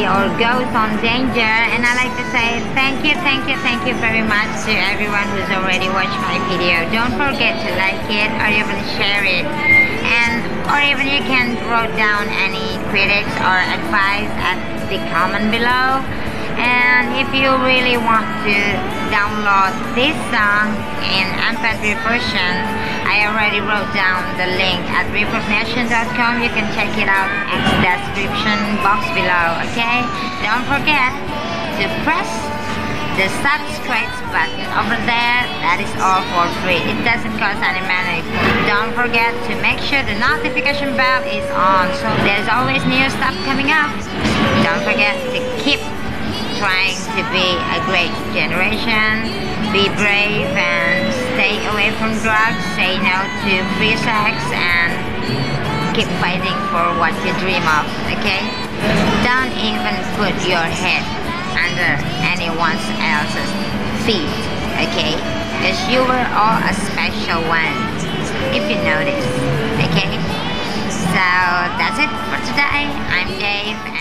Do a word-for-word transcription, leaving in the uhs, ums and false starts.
Or Ghost on Danger, and I like to say thank you, thank you, thank you very much to everyone who's already watched my video. Don't forget to like it or even share it, and or even you can write down any critics or advice at the comment below. And if you really want to download this song in M P three version, I already wrote down the link at reverb nation dot com. You can check it out in the description box below, okay? Don't forget to press the subscribe button over there. That is all for free. It doesn't cost any money. Don't forget to make sure the notification bell is on, so there's always new stuff coming up. Don't forget to keep trying to be a great generation. Be brave and stay away from drugs. Say no to free sex and keep fighting for what you dream of, okay? Don't even put your head under anyone else's feet, okay? Because you were all a special one, if you notice, okay? So that's it for today. I'm Dave.